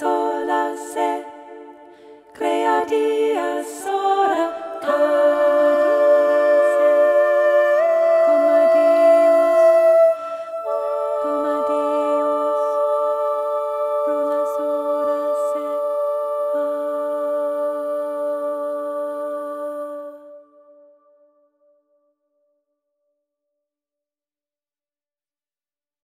soul.